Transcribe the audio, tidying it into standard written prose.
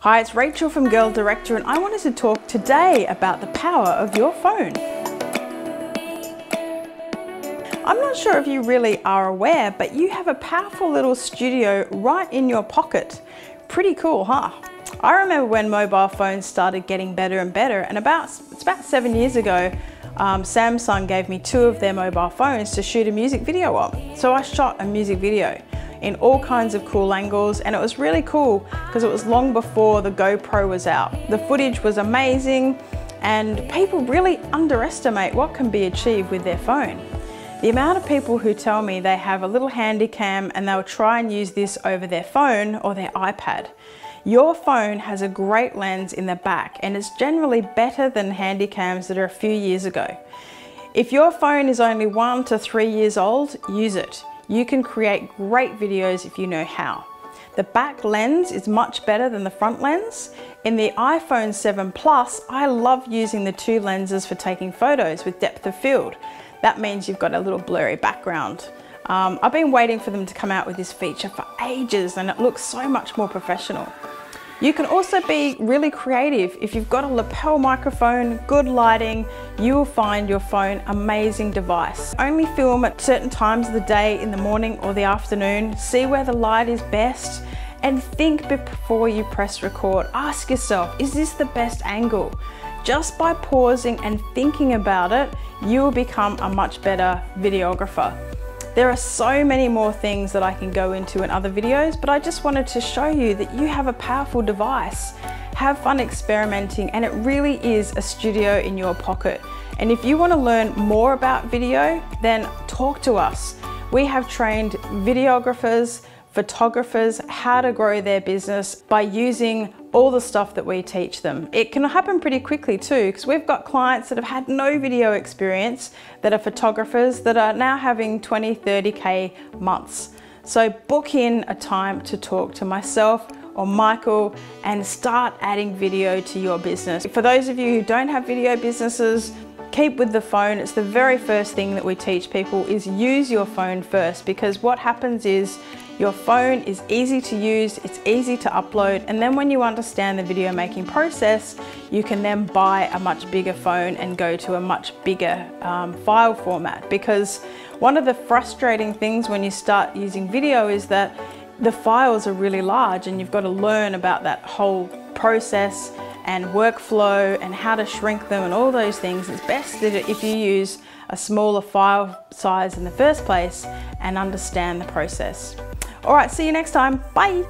Hi, it's Rachel from Girl Director, and I wanted to talk today about the power of your phone. I'm not sure if you really are aware, but you have a powerful little studio right in your pocket. Pretty cool, huh? I remember when mobile phones started getting better and better, and it's about 7 years ago, Samsung gave me two of their mobile phones to shoot a music video on. So I shot a music video in all kinds of cool angles, and it was really cool because it was long before the GoPro was out. The footage was amazing, and people really underestimate what can be achieved with their phone. The amount of people who tell me they have a little handycam and they'll try and use this over their phone or their iPad. Your phone has a great lens in the back, and it's generally better than handycams that are a few years ago. If your phone is only 1 to 3 years old, use it. You can create great videos if you know how. The back lens is much better than the front lens. In the iPhone 7 Plus, I love using the two lenses for taking photos with depth of field. That means you've got a little blurry background. I've been waiting for them to come out with this feature for ages, and it looks so much more professional. You can also be really creative. If you've got a lapel microphone, good lighting, you will find your phone an amazing device. Only film at certain times of the day, in the morning or the afternoon. See where the light is best, and think before you press record. Ask yourself, is this the best angle? Just by pausing and thinking about it, you will become a much better videographer. There are so many more things that I can go into in other videos, but I just wanted to show you that you have a powerful device. Have fun experimenting, and it really is a studio in your pocket. And if you want to learn more about video, then talk to us. We have trained videographers, photographers, how to grow their business by using all the stuff that we teach them. It can happen pretty quickly too, because we've got clients that have had no video experience that are photographers that are now having 20, 30K months. So book in a time to talk to myself or Michael and start adding video to your business. For those of you who don't have video businesses, keep with the phone. It's the very first thing that we teach people is use your phone first, because what happens is your phone is easy to use, it's easy to upload, and then when you understand the video making process, you can then buy a much bigger phone and go to a much bigger file format. Because one of the frustrating things when you start using video is that the files are really large, and you've got to learn about that whole process and workflow and how to shrink them and all those things. It's best that if you use a smaller file size in the first place and understand the process. All right, see you next time. Bye.